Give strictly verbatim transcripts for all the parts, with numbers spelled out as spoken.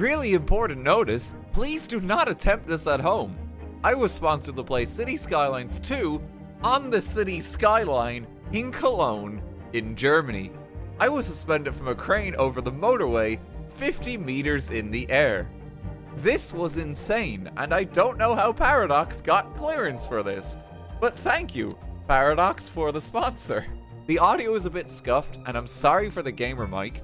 Really important notice, please do not attempt this at home. I was sponsored to play City Skylines two on the City Skyline in Cologne in Germany. I was suspended from a crane over the motorway fifty meters in the air. This was insane, and I don't know how Paradox got clearance for this, but thank you, Paradox, for the sponsor. The audio is a bit scuffed, and I'm sorry for the gamer mic,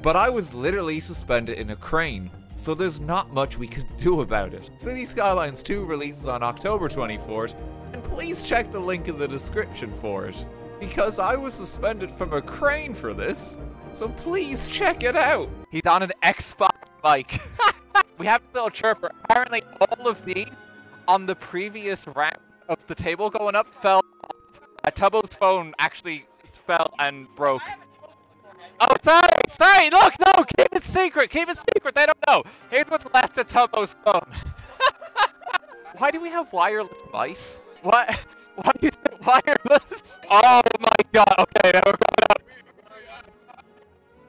but I was literally suspended in a crane, so there's not much we could do about it. City Skylines two releases on October twenty-fourth, and please check the link in the description for it, because I was suspended from a crane for this, so please check it out. He's on an Xbox mic. We have a little chirper. Apparently all of these on the previous round of the table going up fell off. Uh, Tubbo's phone actually fell and broke. Oh, sorry, sorry, look, no, keep it secret, keep it secret, they don't know. Here's what's left of Tubbo's phone. Why do we have wireless mice? What? Why is it wireless? Oh my god, okay, now we're coming up.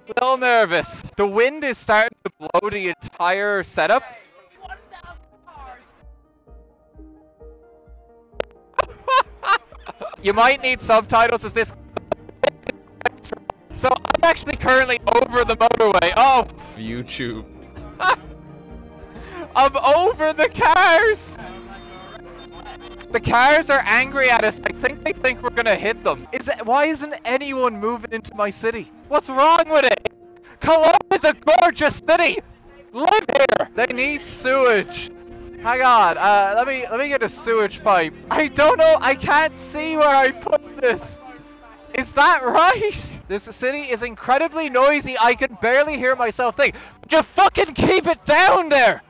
A little nervous. The wind is starting to blow the entire setup. You might need subtitles as this. So I'm actually currently over the motorway. Oh, YouTube. I'm over the cars. The cars are angry at us. I think they think we're gonna hit them. Is it, why isn't anyone moving into my city? What's wrong with it? Cologne is a gorgeous city. Live here. They need sewage. Hang on. Uh, let me let me get a sewage pipe. I don't know. I can't see where I put this. Is that right? This city is incredibly noisy. I can barely hear myself think. Just fucking keep it down there.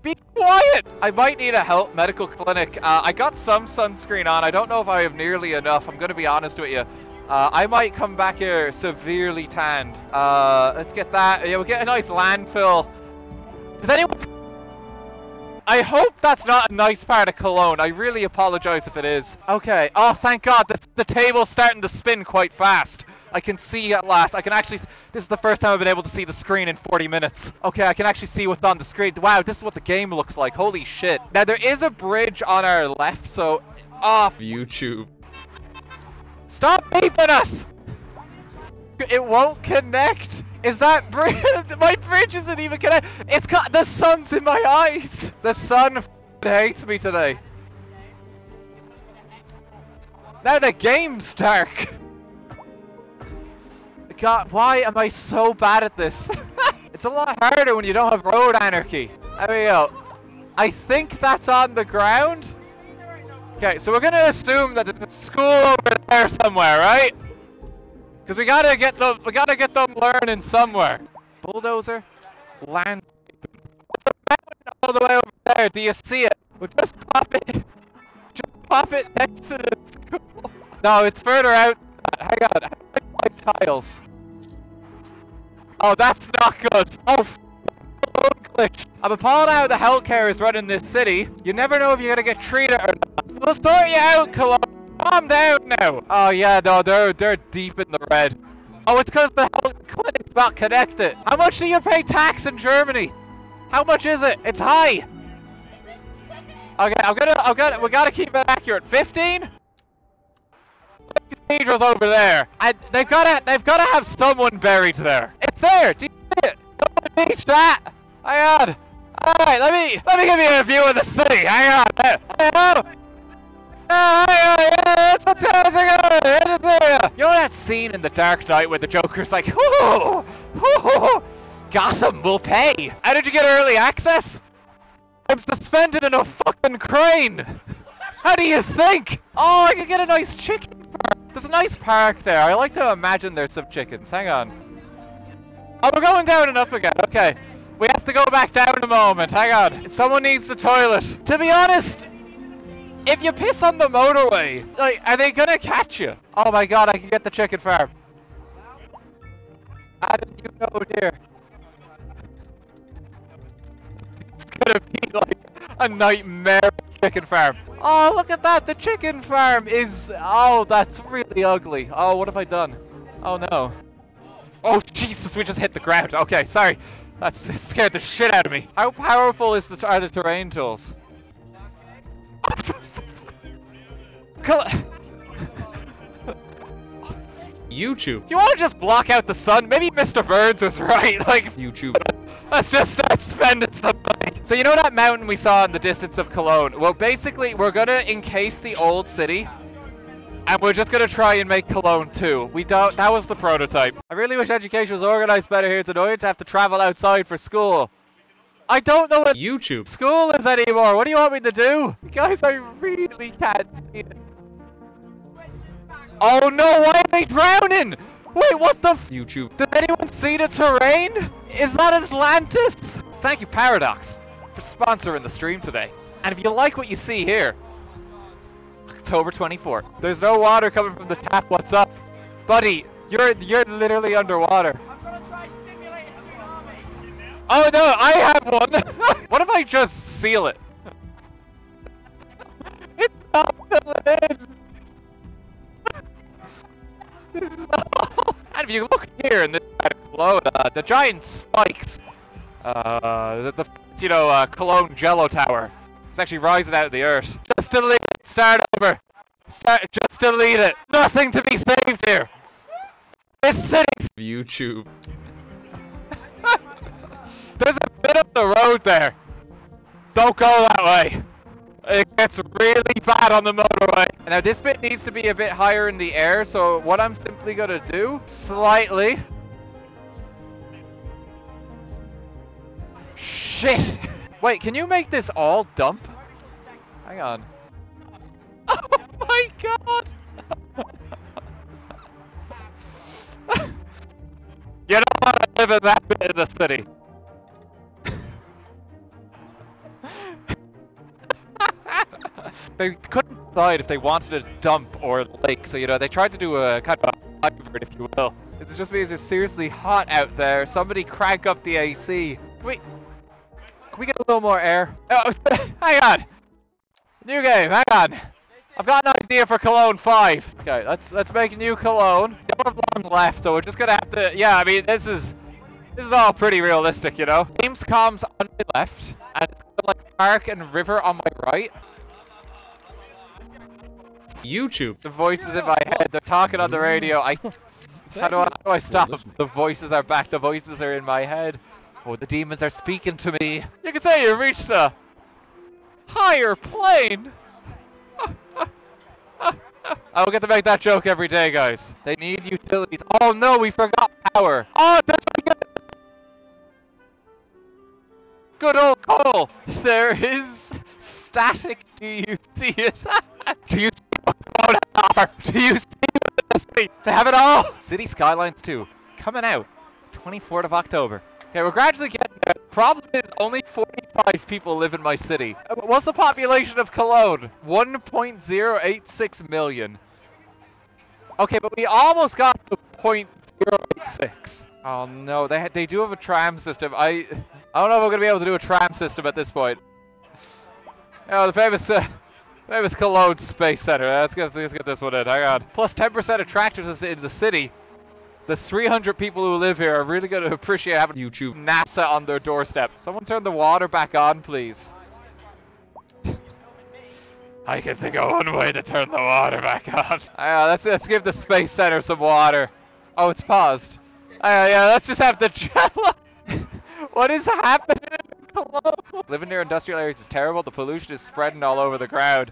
Be quiet! I might need a help medical clinic. Uh, I got some sunscreen on. I don't know if I have nearly enough. I'm gonna be honest with you. Uh, I might come back here severely tanned. Uh, let's get that. Yeah, we'll get a nice landfill. Does anyone... I hope that's not a nice part of Cologne. I really apologize if it is. Okay. Oh, thank God. The, the table's starting to spin quite fast. I can see at last. I can actually... This is the first time I've been able to see the screen in forty minutes. Okay, I can actually see what's on the screen. Wow, this is what the game looks like. Holy shit. Now, there is a bridge on our left, so... Off YouTube. Stop beeping us! It won't connect. Is that bridge? My bridge isn't even connected. It's got... The sun's in my eyes. The sun hates me today. Now the game's dark. God, why am I so bad at this? It's a lot harder when you don't have road anarchy. There we go. I think that's on the ground. Okay, so we're gonna assume that there's a school over there somewhere, right? Because we gotta get them, we gotta get them learning somewhere. Bulldozer, land. There's a mountain all the way over there. Do you see it? We'll just pop it. Just pop it next to the school. No, it's further out. Hang on. Hang on my tiles. Oh, that's not good. Oh, f glitch. I'm appalled how the healthcare is running this city. You never know if you're gonna get treated or not. We'll sort you out, Cologne. Calm down now. Oh yeah, no, they're they're deep in the red. Oh, it's because the health clinic's not connected. How much do you pay tax in Germany? How much is it? It's high. Okay, I'm gonna, I'm gonna, we gotta keep it accurate. Fifteen. Cathedral's over there, and they've gotta, they've gotta have someone buried there. It's there. Do you see it? Don't reach that. Hang on. All right, let me, let me give you a view of the city. Hang on. Hang on. You know that scene in The Dark Knight where the Joker's like, "Whoo, whoo, Gotham will pay." How did you get early access? I'm suspended in a fucking crane. How do you think? Oh, I could get a nice chicken. There's a nice park there. I like to imagine there's some chickens. Hang on. Oh, we're going down and up again. Okay. We have to go back down in a moment. Hang on. Someone needs the toilet. To be honest, if you piss on the motorway, like, are they gonna catch you? Oh my god, I can get the chicken farm. How did you know, dear? It's gonna be like a nightmare chicken farm. Oh, look at that! The chicken farm is... Oh, that's really ugly. Oh, what have I done? Oh, no. Oh, Jesus, we just hit the ground. Okay, sorry. That scared the shit out of me. How powerful is the are the terrain tools? YouTube. You want to just block out the sun? Maybe Mister Burns was right. Like YouTube. Let's just start spending some money. So you know that mountain we saw in the distance of Cologne? Well, basically we're gonna encase the old city. And we're just gonna try and make Cologne too. We don't, that was the prototype. I really wish education was organized better here. It's annoying to have to travel outside for school. I don't know what YouTube school is anymore. What do you want me to do? Guys, I really can't see it. Oh no, why are they drowning? Wait, what the f- YouTube. Did anyone see the terrain? Is that Atlantis? Thank you, Paradox, for sponsoring the stream today. And if you like what you see here, October twenty-fourth. There's no water coming from the tap. What's up, buddy? You're you're literally underwater. I'm gonna try and simulate a tsunami. Oh no, I have one. What if I just seal it? It's not filling in. This is awful. And if you look here in this glow, uh, the giant spikes, uh, the, the you know uh, Cologne Jello Tower, it's actually rising out of the earth. Just delete it. Start over. Start, just delete it. Nothing to be saved here. This city's YouTube. There's a bit of the road there. Don't go that way. It gets really bad on the motorway. Now this bit needs to be a bit higher in the air, so what I'm simply gonna do, slightly. Shit. Wait, can you make this all dump? Hang on. Oh my god! You don't want to live in that bit of the city. They couldn't decide if they wanted a dump or a lake, so you know, they tried to do a kind of a hybrid, if you will. It just means it's seriously hot out there. Somebody crank up the A C. Can we, can we get a little more air? Oh, hang on! New game, hang on! I've got an idea for Cologne five. Okay, let's let's make a new Cologne. We don't have long left, so we're just gonna have to. Yeah, I mean this is this is all pretty realistic, you know. Games comms on my left, and it's like park and river on my right. YouTube. The voices in my head. They're talking on the radio. I how do I, how do I stop? The voices are back. The voices are in my head. Oh, the demons are speaking to me. You can say you reached a higher plane. I will get to make that joke every day, guys. They need utilities. Oh no, we forgot power. Oh, that's my good. Good old coal. There is static. Do you see it? Do you see what Cologne has to offer? Do you see what it is? They have it all. City Skylines two coming out twenty-fourth of October. Okay, we're gradually getting there. The problem is only forty-five people live in my city. What's the population of Cologne? one point zero eight six million. Okay, but we almost got to zero point zero eight six. Oh no, they ha they do have a tram system. I I don't know if we're gonna be able to do a tram system at this point. Oh, the famous uh, famous Cologne Space Center. Let's get let's get this one in. Hang on. Plus ten percent of tractors in the city. The three hundred people who live here are really going to appreciate having YouTube NASA on their doorstep. Someone turn the water back on, please. I can think of one way to turn the water back on. Uh, let's, let's give the Space Center some water. Oh, it's paused. Uh, yeah, let's just have the jello. What is happening in Cologne? Living near industrial areas is terrible. The pollution is spreading all over the ground.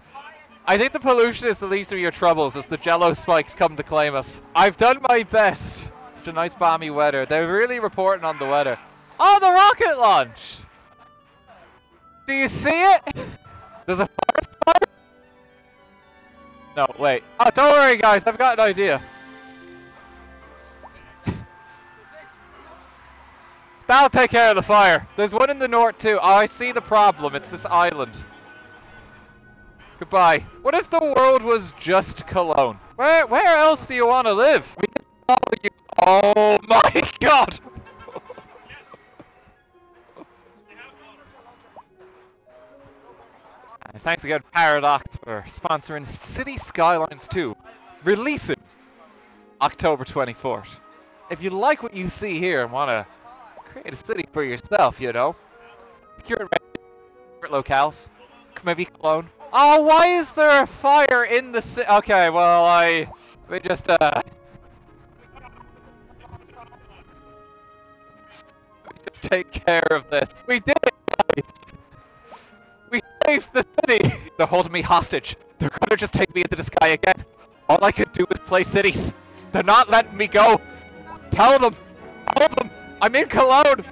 I think the pollution is the least of your troubles as the jello spikes come to claim us. I've done my best. Such a nice balmy weather. They're really reporting on the weather. Oh, the rocket launch! Do you see it? There's a forest fire? No, wait. Oh, don't worry guys, I've got an idea. That'll take care of the fire. There's one in the north too. Oh, I see the problem. It's this island. Goodbye. What if the world was just Cologne? Where where else do you want to live? We can follow you. Oh my god! And thanks again, Paradox, for sponsoring City Skylines two, releasing October twenty-fourth. If you like what you see here and want to create a city for yourself, you know? You're in favorite locales. Maybe Cologne. Oh, why is there a fire in the city? Okay, well, I... We just, uh... We just take care of this. We did it, guys! We saved the city! They're holding me hostage. They're gonna just take me into the sky again. All I could do is play cities. They're not letting me go. Tell them! Tell them! I'm in Cologne!